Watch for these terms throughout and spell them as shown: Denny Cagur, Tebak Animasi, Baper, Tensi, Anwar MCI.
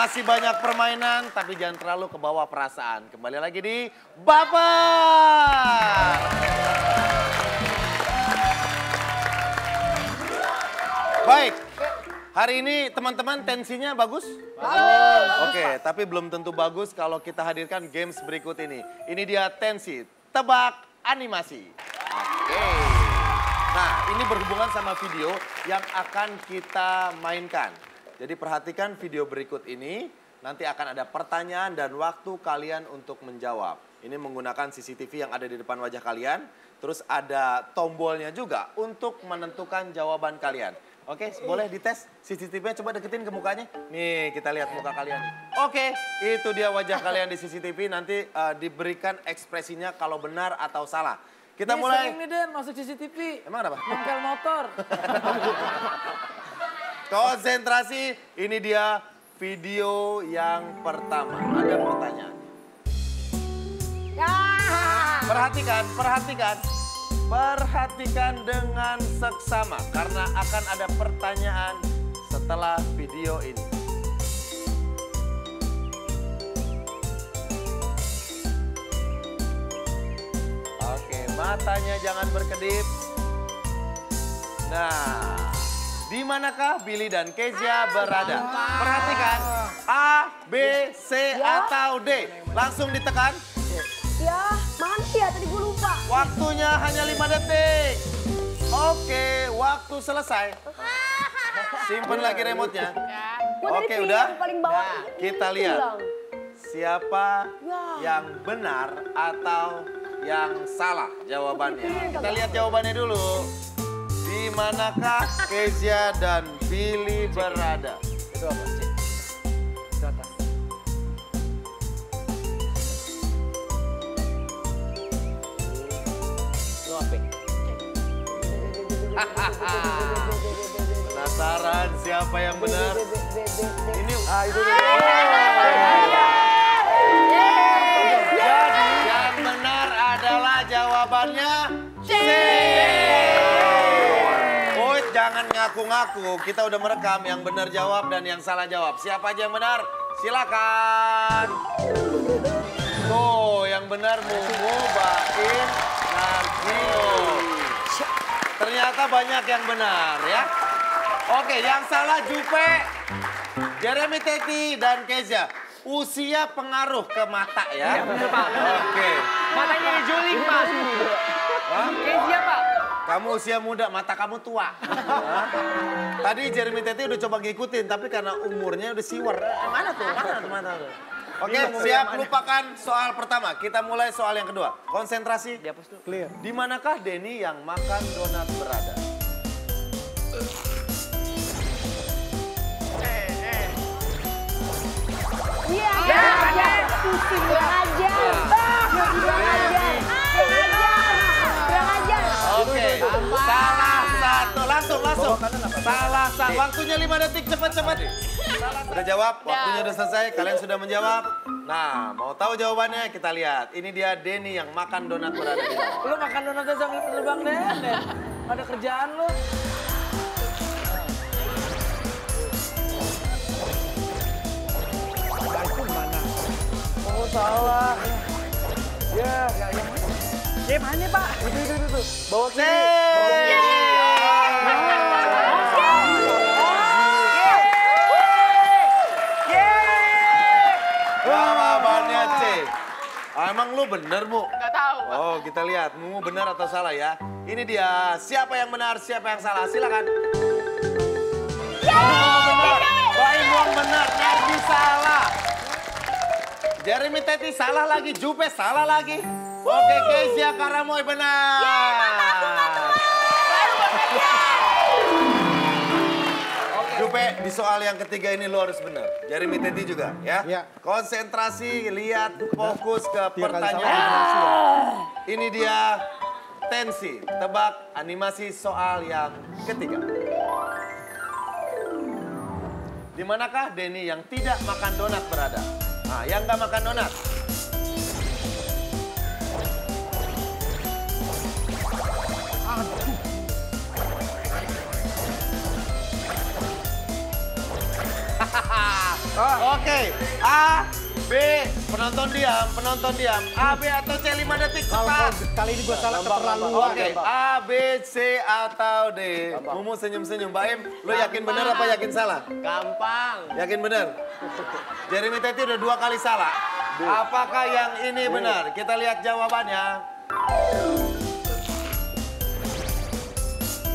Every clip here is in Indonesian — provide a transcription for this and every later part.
Masih banyak permainan, tapi jangan terlalu ke bawah perasaan. Kembali lagi di Baper. Baik, hari ini teman-teman tensinya bagus? Bagus. Oke, tapi belum tentu bagus kalau kita hadirkan games berikut ini. Ini dia Tensi, Tebak Animasi. Oke. Nah, ini berhubungan sama video yang akan kita mainkan. Jadi perhatikan video berikut ini, nanti akan ada pertanyaan dan waktu kalian untuk menjawab. Ini menggunakan CCTV yang ada di depan wajah kalian, terus ada tombolnya juga untuk menentukan jawaban kalian. Oke, boleh dites CCTV-nya, coba deketin ke mukanya. Nih, kita lihat muka kalian. Oke, itu dia wajah kalian di CCTV, nanti diberikan ekspresinya kalau benar atau salah. Kita nih, mulai. Sering nih Den, masuk CCTV. Emang apa? Nongkel motor. Konsentrasi, ini dia video yang pertama. Ada pertanyaan. Perhatikan dengan seksama karena akan ada pertanyaan setelah video ini. Oke, matanya jangan berkedip. Nah. Di manakah Billy dan Kezia berada? Perhatikan, A, B, C, atau D. Langsung ditekan. Ya, mati ya, tadi gue lupa. Waktunya hanya 5 detik. Oke, waktu selesai. Simpen lagi remote-nya. Oke, udah. Kita lihat siapa yang benar atau yang salah jawabannya. Kita lihat jawabannya dulu. Di manakah Kezia dan Billy berada? Itu apa? Itu atas. Itu apa? Penasaran siapa yang benar? Ini. Ah, itu dia. Jadi yang benar adalah jawabannya C. Jangan ngaku-ngaku, kita udah merekam yang benar jawab dan yang salah jawab. Siapa aja yang benar? Silakan. Tuh, yang benar Mumu, Bain, Narsio. Ternyata banyak yang benar ya. Oke, yang salah Jupe, Jeremy Teti, dan Kezia. Usia pengaruh ke mata ya. Oke. Matanya juling, Pak. Kezia, Pak. Kamu usia muda, mata kamu tua. Nah, tadi Jeremy Teti udah coba ngikutin, tapi karena umurnya udah siwer. Mana tuh? Mana tuh? Oke, siap lupakan soal pertama. Kita mulai soal yang kedua. Konsentrasi. Dihapus dulu. Clear. Di manakah Denny yang makan donat berada? Iya. Ya, pusing aja. Salah. Waktunya 5 detik, cepat. Udah jawab, waktunya udah selesai. Kalian sudah menjawab. Nah, mau tahu jawabannya? Kita lihat. Ini dia Denny yang makan donat berada. Lu makan donatnya sambil terbang deh. Ada kerjaan lu. Oh, salah. Ya. Ya, mana Pak? Itu. Bawa sini. Jawabannya C. Emang lu bener, Mu? Nggak tahu, Pak. Oh, kita lihat. Mu benar atau salah ya. Ini dia. Siapa yang benar, siapa yang salah. Silakan. Baik, Muang benar. Nardi salah. Jeremy Teti salah lagi. Jupe salah lagi. Oke, Kezia Karamoy benar. Jupe, di soal yang ketiga ini lo harus benar. Jeremy Teti juga ya. Konsentrasi, lihat, fokus ke pertanyaan. Ini dia Tensi, tebak animasi soal yang ketiga. Di manakah Denny yang tidak makan donat berada? Nah, yang nggak makan donat. Oke. A, B, penonton diam. A, B atau C 5 detik cepat. Kali ini gue salah keterlaluan. Oke, A, B, C atau D. Mumu senyum-senyum. Baim, lo yakin bener apa yakin salah? Gampang. Yakin bener? Jeremy Teti udah 2 kali salah. Apakah yang ini benar? Kita lihat jawabannya.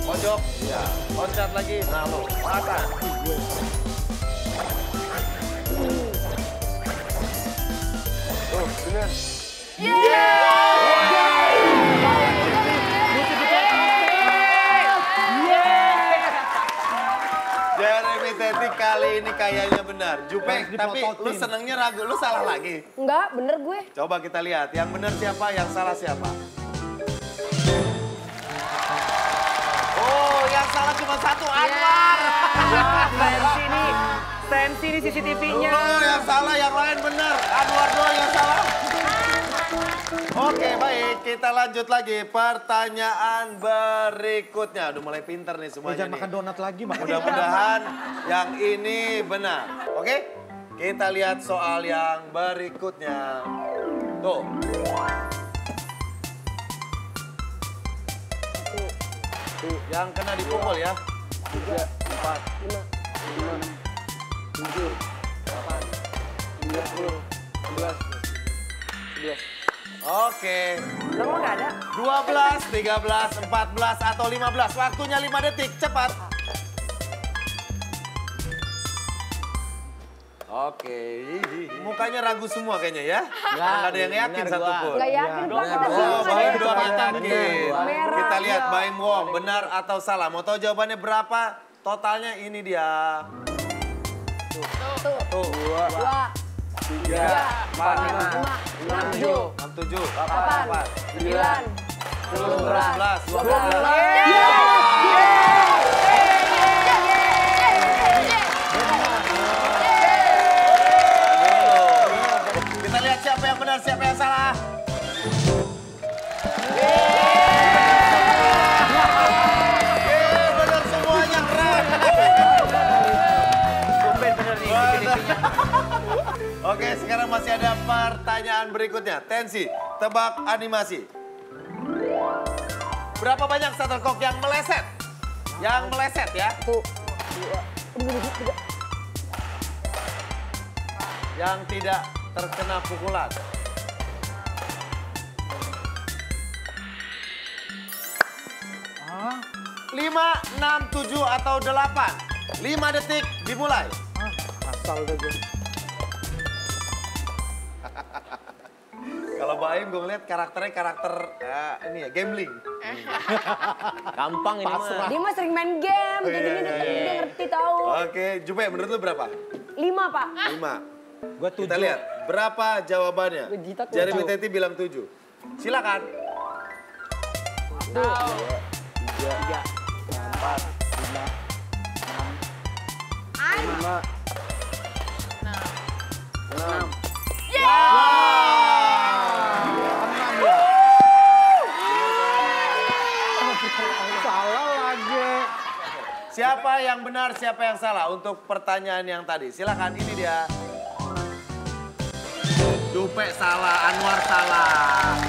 Pojok, ya. Loncat lagi, nah lo, patah. Tuh, bener. Jeremy Teti kali ini kayaknya benar. Jupeng, tapi lu senengnya ragu, lu salah lagi. Enggak, bener gue. Coba kita lihat, yang benar siapa, yang salah siapa. Salah cuma 1, Anwar. Tensi ini CCTV-nya. Lo yang salah, yang lain benar. Anwar doang yang salah. Oke, baik. Kita lanjut lagi pertanyaan berikutnya. Udah mulai pinter nih semuanya. Jangan makan donat lagi. Mudah-mudahan yang ini benar. Oke, kita lihat soal yang berikutnya. Tuh. Yang kena dipukul ya. 3, 4, 5, 6, 7, 8, 9, 10, 11, 12. Oke. Kamu nggak ada? 12, 13, 14, atau 15. Waktunya 5 detik, cepat. Oke, mukanya ragu semua kayaknya ya. Nggak ada yang yakin satupun. Nggak yakin, Pak. Oh, Baim doang yakin. Kita lihat Baim Wong, benar atau salah. Mau tahu jawabannya berapa? Totalnya ini dia. 1, 2, 3, 4, 5, 6, 7, 8, 9, 10, 11, 12. Siapa yang benar, siapa yang salah? Benar semuanya, keren. Benar nih. Oke, sekarang masih ada pertanyaan berikutnya. Tensi, tebak animasi. Berapa banyak shuttlecock yang meleset? Yang meleset ya. Yang tidak terkena pukulan. Hah? 5, 6, 7 atau 8. 5 detik dimulai. Asal deh gue. Kalau Baim gue ngeliat karakternya ini ya, gambling. Gampang ini mah. Dia mah sering main game, jadinya dia ngerti tahu. Oke, Jupe menurut lu berapa? 5, Pak. 5. Gua 7. Kita lihat. Berapa jawabannya? Jeremy Teti bilang 7. Silakan. 1, 2, 3, 4, 5, 6, 7, 8, 9, 10. Salah lagi. Siapa yang benar, siapa yang salah untuk pertanyaan yang tadi? Silakan, ini dia. Dupe salah, Anwar salah,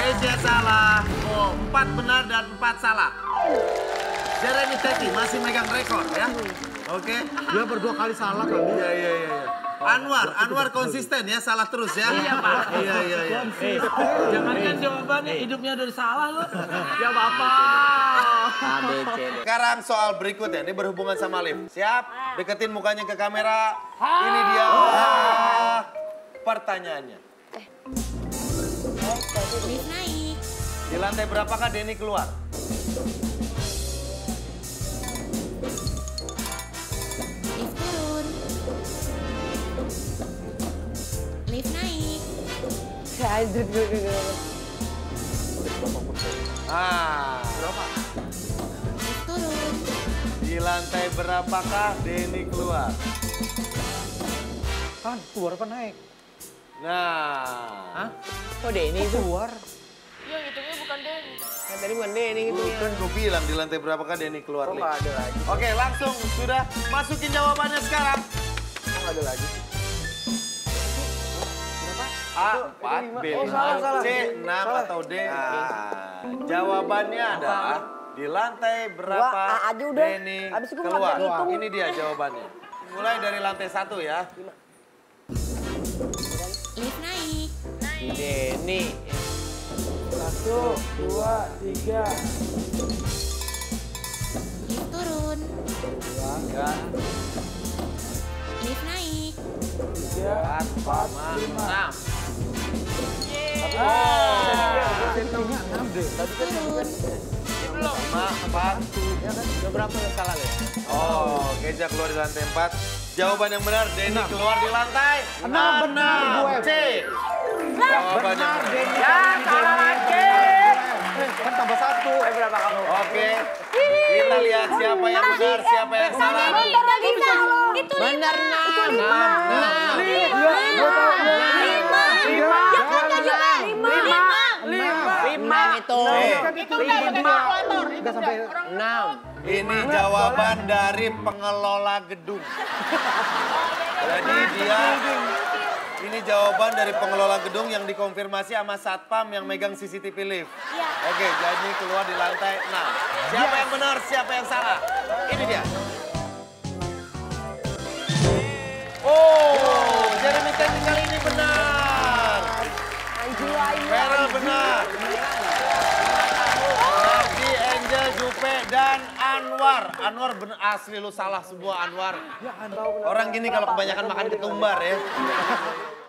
Reja salah, 4 benar dan 4 salah. Jeremy Teti masih megang rekor ya, oke? Dia berdua kali salah kan? Iya. Anwar konsisten ya, salah terus ya? Iya Pak. Iya. Jangan kan jawabannya hidupnya dari salah loh. Ya Bapak. Sekarang soal berikutnya, ini berhubungan sama lift. Siap, deketin mukanya ke kamera. Ini dia. Pertanyaannya. Naik. Di lantai berapakah Denny keluar? Lift turun. Lift naik. Berapa? Lift turun. Di lantai berapakah Denny keluar? Kan keluar apa naik? Nah, kok Denny itu keluar? Iya, hitungnya bukan Denny. Nah, tadi bukan Denny gitu ya. Bukan, gue bilang di lantai berapakah Denny keluar. Kok nggak ada lagi? Oke, langsung sudah masukin jawabannya sekarang. nggak ada lagi sih? Berapa? A, 4, B, oh, salah. C, 6, salah. Atau D. Nah, jawabannya adalah di lantai berapa Denny keluar. Ini dia jawabannya. Mulai dari lantai 1 ya. Naik. Denny. 1, 2, 3. Turun. 2, 3. Ini naik. 3, 4, 5. Yeay. Turun. 5, 4. Ya kan, udah berapa yang salah ya? Oh, Geja keluar di lantai 4. Jawaban yang benar, Denny keluar di lantai 6. C. Jawabannya benar. Ya, salah lagi. Kan tambah 1. Berapa kamu? Oke. Kita lihat siapa yang benar, siapa yang salah. Itu 5. Benar 6. Ini jawaban dari pengelola gedung. Jadi dia ini jawaban dari pengelola gedung yang dikonfirmasi sama satpam yang megang CCTV lift. Ya. Oke, jadi keluar di lantai 6. Siapa yang benar, siapa yang salah? Ini dia. Oh, jadi Miten kali ini benar. Merah benar. Jadi Angel, Jupe, dan Anwar. Anwar benar asli, lu salah semua Anwar. Orang gini kalau kebanyakan makan ketumbar ya.